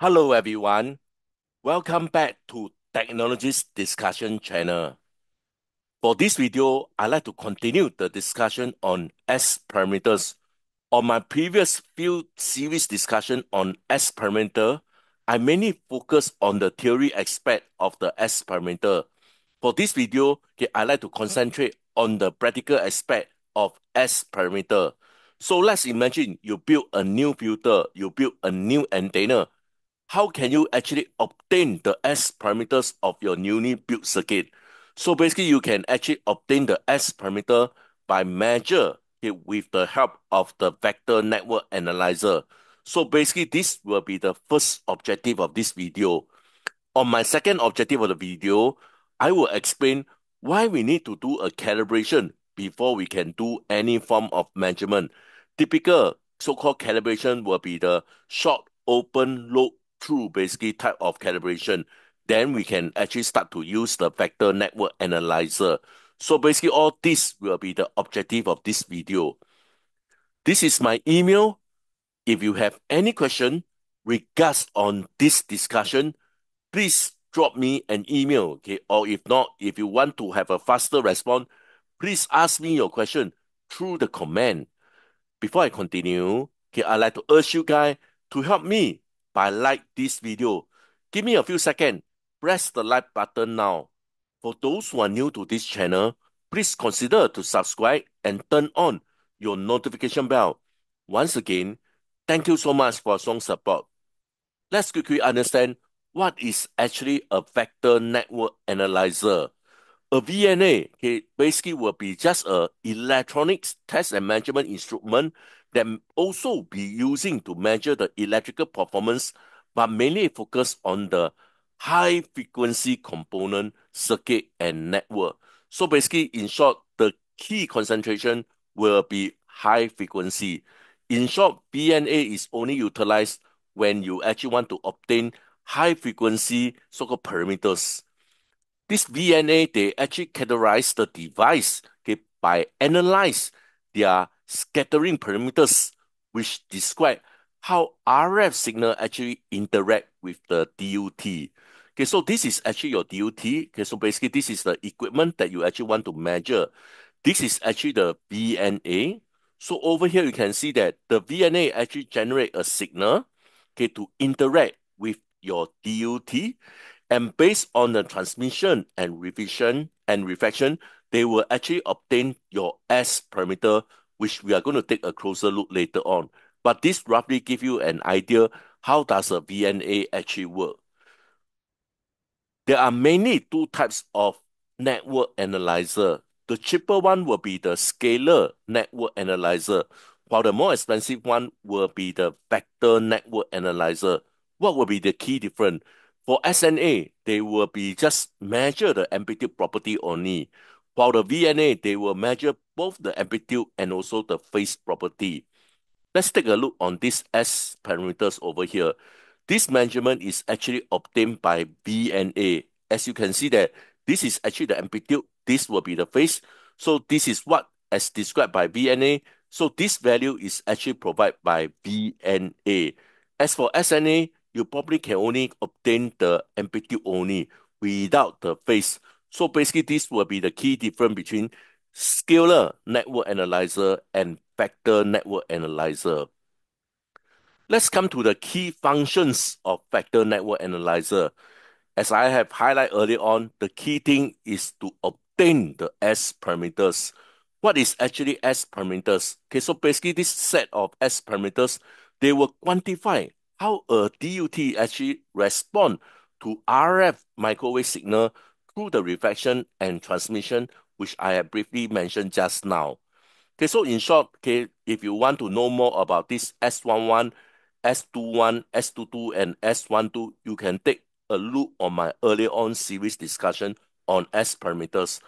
Hello everyone, welcome back to Technologies Discussion channel. For this video, I'd like to continue the discussion on S-Parameters. On my previous few series discussion on S-Parameter, I mainly focus on the theory aspect of the S-Parameter. For this video, I'd like to concentrate on the practical aspect of S-Parameter. So let's imagine you build a new filter, you build a new antenna. How can you actually obtain the S-parameters of your newly built circuit? So basically, you can actually obtain the S-parameter by measure it with the help of the Vector Network Analyzer. So basically, this will be the first objective of this video. On my second objective of the video, I will explain why we need to do a calibration before we can do any form of measurement. Typical so-called calibration will be the short, open, loop, through basically type of calibration. Then we can actually start to use the Vector Network Analyzer. So basically all this will be the objective of this video. This is my email. If you have any question regards on this discussion, please drop me an email, okay? Or if not, if you want to have a faster response, please ask me your question through the comment. Before I continue, okay, I'd like to urge you guys to help me by like this video. Give me a few seconds. Press the like button now. For those who are new to this channel, please consider to subscribe and turn on your notification bell. Once again, thank you so much for strong support. Let's quickly understand what is actually a Vector Network Analyzer. A VNA, okay, basically will be just an electronics test and measurement instrument that also be using to measure the electrical performance, but mainly focus on the high frequency component, circuit and network. So basically, in short, the key concentration will be high frequency. In short, VNA is only utilized when you actually want to obtain high frequency so-called parameters. This VNA, they actually categorize the device, okay, by analyze their scattering parameters, which describe how RF signal actually interact with the DUT. Okay, so this is actually your DUT. Okay, so basically this is the equipment that you actually want to measure. This is actually the VNA. So over here you can see that the VNA actually generate a signal, okay, to interact with your DUT. And based on the transmission and reflection, they will actually obtain your S-parameter, which we are going to take a closer look later on. But this roughly gives you an idea how does a VNA actually work. There are mainly two types of network analyzer. The cheaper one will be the Scalar Network Analyzer, while the more expensive one will be the Vector Network Analyzer. What will be the key difference? For SNA, they will be just measure the amplitude property only. While the VNA, they will measure both the amplitude and also the phase property. Let's take a look on these S-parameters over here. This measurement is actually obtained by VNA. As you can see that this is actually the amplitude, this will be the phase. So this is what as described by VNA. So this value is actually provided by VNA. As for SNA, you probably can only obtain the amplitude only without the phase. So basically, this will be the key difference between Scalar Network Analyzer and Vector Network Analyzer. Let's come to the key functions of Vector Network Analyzer. As I have highlighted earlier on, the key thing is to obtain the S-parameters. What is actually S-parameters? Okay, so basically, this set of S-parameters, they will quantify how a DUT actually responds to RF microwave signal through the reflection and transmission, which I have briefly mentioned just now. Okay, so in short, okay, if you want to know more about this S11, S21, S22, and S12, you can take a look on my earlier on series discussion on S-parameters.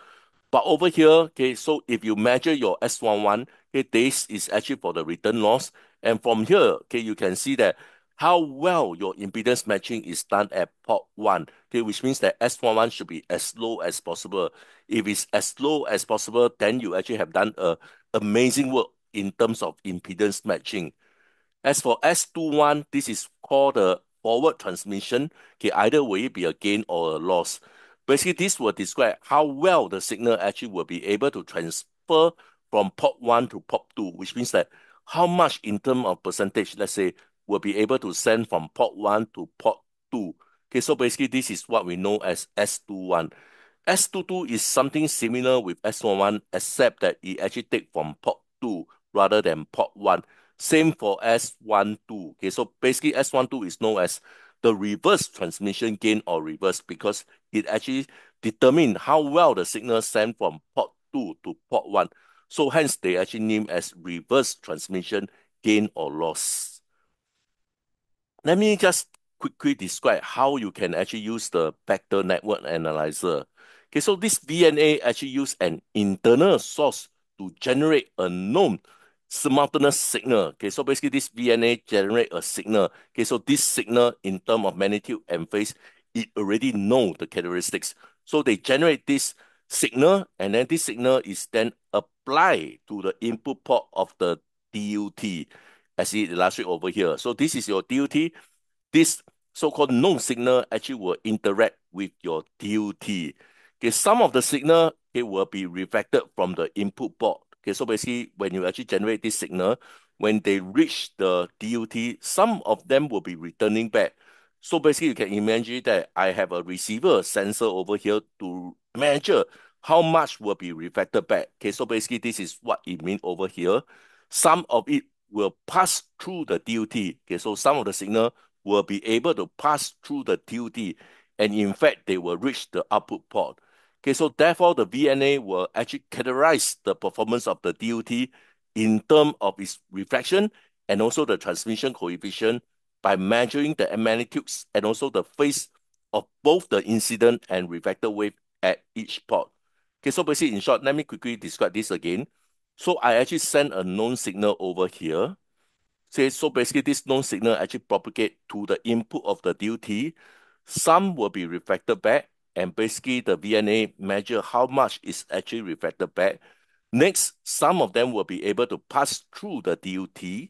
But over here, okay, so if you measure your S11, okay, this is actually for the return loss. And from here, okay, you can see that how well your impedance matching is done at port 1, okay, which means that S11 should be as low as possible. If it's as low as possible, then you actually have done amazing work in terms of impedance matching. As for S21, this is called the forward transmission, okay, either will it be a gain or a loss. Basically, this will describe how well the signal actually will be able to transfer from port 1 to port 2, which means that how much in terms of percentage, let's say, will be able to send from port 1 to port 2. Okay, so basically, this is what we know as S21. S22 is something similar with S11, except that it actually takes from port 2 rather than port 1. Same for S12. Okay, so basically, S12 is known as the reverse transmission gain or reverse because it actually determines how well the signal sent from port 2 to port 1. So hence, they actually named as reverse transmission gain or loss. Let me just quickly describe how you can actually use the Vector Network Analyzer. Okay, so this VNA actually uses an internal source to generate a known simultaneous signal. Okay, so basically this VNA generates a signal. Okay, so this signal in terms of magnitude and phase, it already knows the characteristics. So they generate this signal, and then this signal is then applied to the input port of the DUT, as it illustrates over here. So this is your DUT. This so-called known signal actually will interact with your DUT. Okay, some of the signal, it will be reflected from the input port. Okay, so basically, when you actually generate this signal, when they reach the DUT, some of them will be returning back. So basically, you can imagine that I have a receiver sensor over here to measure how much will be reflected back. Okay, so basically, this is what it means over here. Some of it will pass through the DUT. Okay, so some of the signal will be able to pass through the DUT, and in fact, they will reach the output port. Okay, so therefore, the VNA will actually categorize the performance of the DUT in terms of its reflection and also the transmission coefficient by measuring the magnitudes and also the phase of both the incident and reflected wave at each port. Okay, so basically, in short, let me quickly describe this again. So I actually send a known signal over here. So basically, this known signal actually propagates to the input of the DUT. Some will be reflected back, and basically the VNA measure how much is actually reflected back. Next, some of them will be able to pass through the DUT,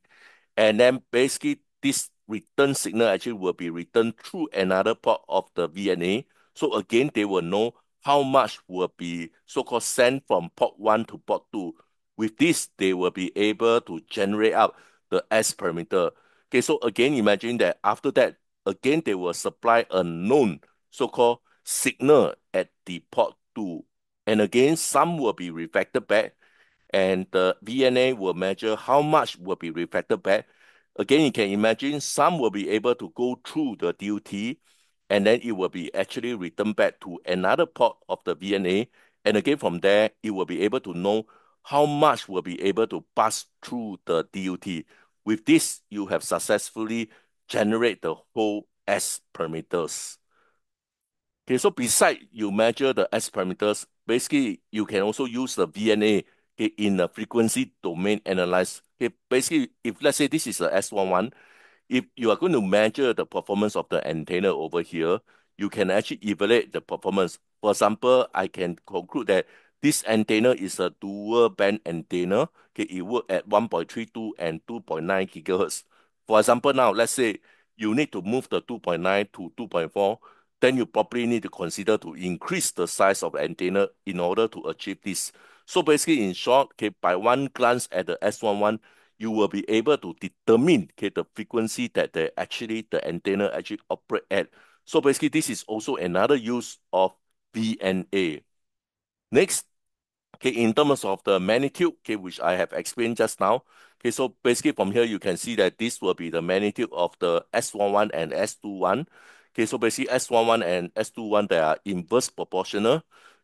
and then basically this return signal actually will be returned through another part of the VNA. So again, they will know how much will be so-called sent from port 1 to port 2. With this, they will be able to generate out the S-parameter. Okay, so again, imagine that after that, again, they will supply a known so-called signal at the port 2. And again, some will be reflected back, and the VNA will measure how much will be reflected back. Again, you can imagine some will be able to go through the DUT, and then it will be actually returned back to another port of the VNA. And again, from there, it will be able to know how much will be able to pass through the DUT. With this, you have successfully generated the whole S-parameters. Okay, so besides you measure the S-parameters, basically you can also use the VNA, okay, in the frequency domain analyze. Okay, basically, if let's say this is the S11, if you are going to measure the performance of the antenna over here, you can actually evaluate the performance. For example, I can conclude that this antenna is a dual band antenna. Okay, it works at 1.32 and 2.9 gigahertz. For example, now let's say you need to move the 2.9 to 2.4, then you probably need to consider to increase the size of the antenna in order to achieve this. So basically, in short, okay, by one glance at the S11, you will be able to determine, okay, the frequency that the antenna actually operate at. So basically, this is also another use of VNA. Next, okay, in terms of the magnitude, okay, which I have explained just now. Okay, so basically from here, you can see that this will be the magnitude of the S11 and S21. Okay, so basically S11 and S21, they are inverse proportional.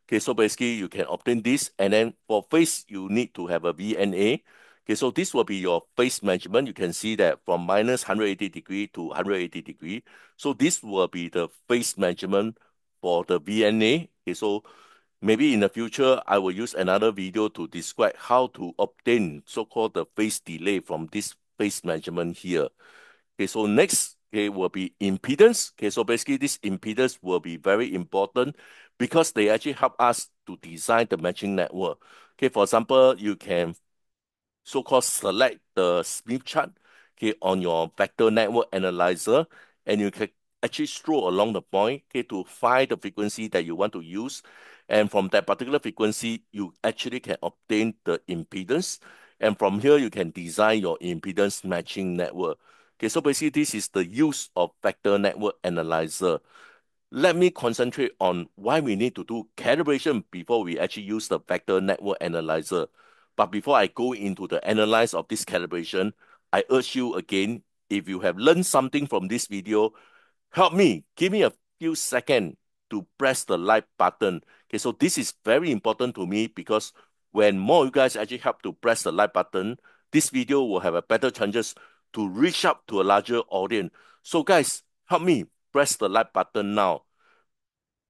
Okay, so basically you can obtain this. And then for phase, you need to have a VNA. Okay, so this will be your phase measurement. You can see that from minus 180 degree to 180 degree. So this will be the phase measurement for the VNA. Okay, so maybe in the future, I will use another video to describe how to obtain so-called the phase delay from this phase measurement here. Okay, so next, okay, will be impedance. Okay, so basically this impedance will be very important because they actually help us to design the matching network. Okay, for example, you can so-called select the Smith chart, okay, on your Vector Network Analyzer, and you can actually stroll along the point, okay, to find the frequency that you want to use. And from that particular frequency, you actually can obtain the impedance. And from here, you can design your impedance matching network. Okay, so basically, this is the use of Vector Network Analyzer. Let me concentrate on why we need to do calibration before we actually use the Vector Network Analyzer. But before I go into the analysis of this calibration, I urge you again, if you have learned something from this video, help me, give me a few seconds to press the like button. Okay, so this is very important to me because when more of you guys actually help to press the like button, this video will have a better chances to reach up to a larger audience. So guys, help me press the like button now.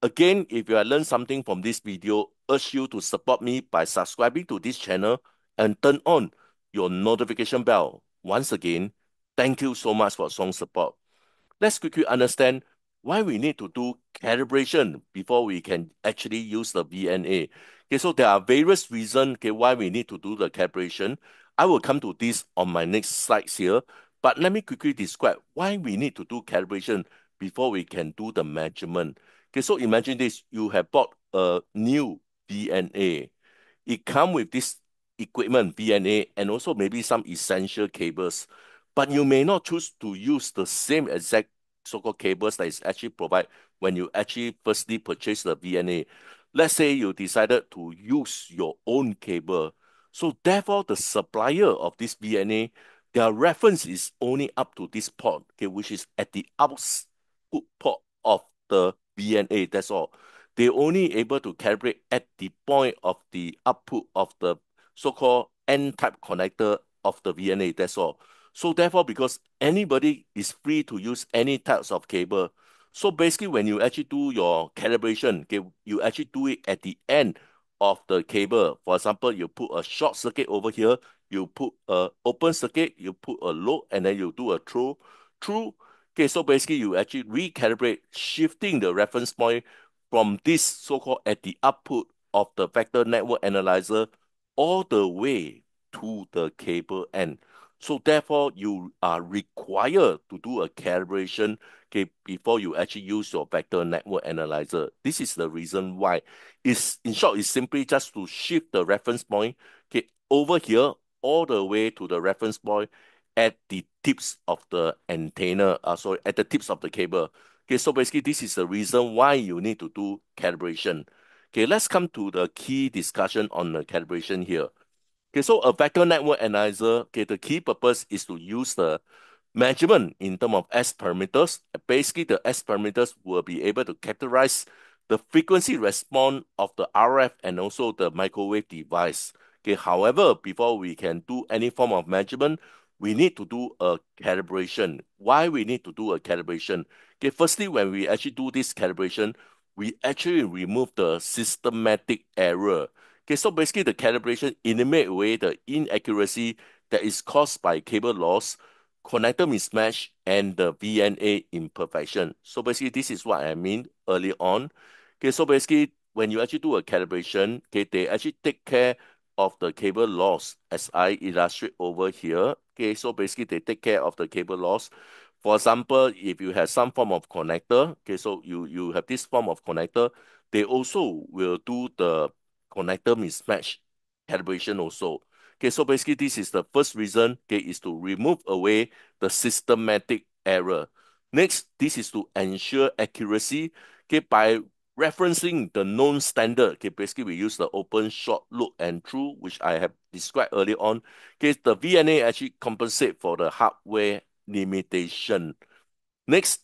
Again, if you have learned something from this video, urge you to support me by subscribing to this channel and turn on your notification bell. Once again, thank you so much for strong support. Let's quickly understand why we need to do calibration before we can actually use the VNA. Okay, so there are various reasons, okay, why we need to do the calibration. I will come to this on my next slides here, but let me quickly describe why we need to do calibration before we can do the measurement. Okay, so imagine this, you have bought a new VNA. It comes with this equipment, VNA, and also maybe some essential cables, but you may not choose to use the same exact so-called cables that is actually provided when you actually firstly purchase the VNA. Let's say you decided to use your own cable. So therefore, the supplier of this VNA, their reference is only up to this port, okay, which is at the output port of the VNA, that's all. They only able to calibrate at the point of the output of the so-called N-type connector of the VNA, that's all. So therefore, because anybody is free to use any types of cable, so basically when you actually do your calibration, okay, you actually do it at the end of the cable. For example, you put a short circuit over here, you put an open circuit, you put a low, and then you do a true. Okay, so basically you actually recalibrate, shifting the reference point from this so-called at the output of the Vector Network Analyzer all the way to the cable end. So therefore, you are required to do a calibration, okay, before you actually use your Vector Network Analyzer. This is the reason why. It's, in short, it's simply just to shift the reference point, okay, over here all the way to the reference point at the tips of the antenna, sorry, at the tips of the cable. Okay, so basically this is the reason why you need to do calibration. Okay, let's come to the key discussion on the calibration here. Okay, so a Vector Network Analyzer, okay, the key purpose is to use the measurement in terms of S-Parameters. Basically, the S-Parameters will be able to characterize the frequency response of the RF and also the microwave device. Okay, however, before we can do any form of measurement, we need to do a calibration. Why we need to do a calibration? Okay, firstly, when we actually do this calibration, we actually remove the systematic error. Okay, so basically the calibration eliminates away the inaccuracy that is caused by cable loss, connector mismatch, and the VNA imperfection. So basically this is what I mean early on. Okay, so basically when you actually do a calibration, okay, they actually take care of the cable loss as I illustrate over here. Okay, so basically they take care of the cable loss. For example, if you have some form of connector, okay, so you have this form of connector, they also will do the connector mismatch calibration also. Okay, so basically this is the first reason, okay, is to remove away the systematic error. Next, this is to ensure accuracy, okay, by referencing the known standard. Okay, basically we use the open, short, loop, and true, which I have described earlier on. Okay, the VNA actually compensates for the hardware limitation. Next,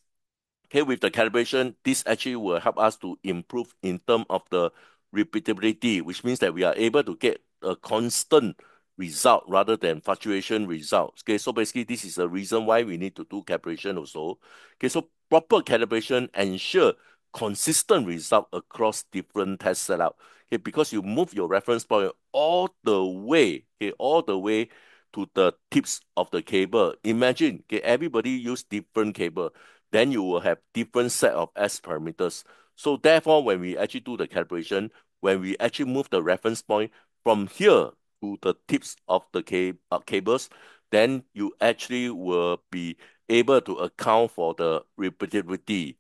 okay, with the calibration, this actually will help us to improve in terms of the repeatability, which means that we are able to get a constant result rather than fluctuation results. Okay, so basically this is the reason why we need to do calibration also. Okay, so proper calibration ensure consistent result across different test setup. Okay, because you move your reference point all the way, okay, all the way to the tips of the cable. Imagine, okay, everybody use different cable, then you will have different set of S-Parameters. So therefore, when we actually do the calibration, when we actually move the reference point from here to the tips of the cables, then you actually will be able to account for the repeatability.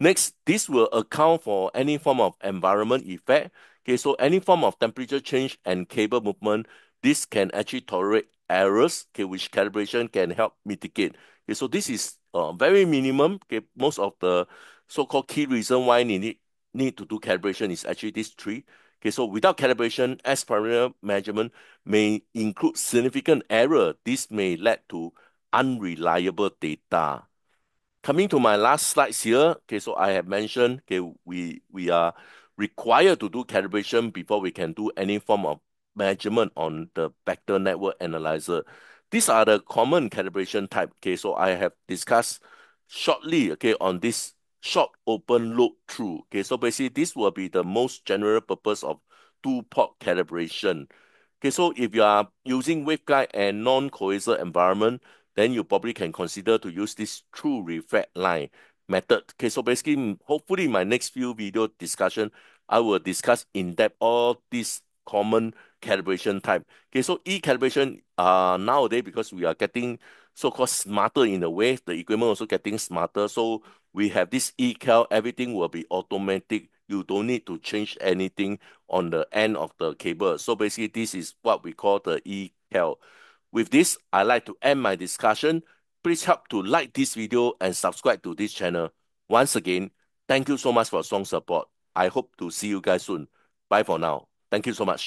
Next, this will account for any form of environment effect. Okay, so any form of temperature change and cable movement, this can actually tolerate errors, okay, which calibration can help mitigate. Okay, so this is very minimum. Okay, most of the so-called key reason why you need to do calibration is actually these three. Okay, so without calibration, S-parameter measurement may include significant error. This may lead to unreliable data. Coming to my last slides here, okay, so I have mentioned, okay, we are required to do calibration before we can do any form of measurement on the Vector Network Analyzer. These are the common calibration type, okay, so I have discussed shortly, okay, on this short open loop through, okay, so basically this will be the most general purpose of two-port calibration. Okay, so if you are using waveguide and non-cohesive environment, then you probably can consider to use this true refract line method. Okay, so basically, hopefully in my next few video discussion, I will discuss in depth all these common calibration type. Okay, so e-calibration nowadays, because we are getting so-called smarter in a way, the equipment also getting smarter. So we have this ECal, everything will be automatic. You don't need to change anything on the end of the cable. So basically, this is what we call the ECal. With this, I'd like to end my discussion. Please help to like this video and subscribe to this channel. Once again, thank you so much for strong support. I hope to see you guys soon. Bye for now. Thank you so much.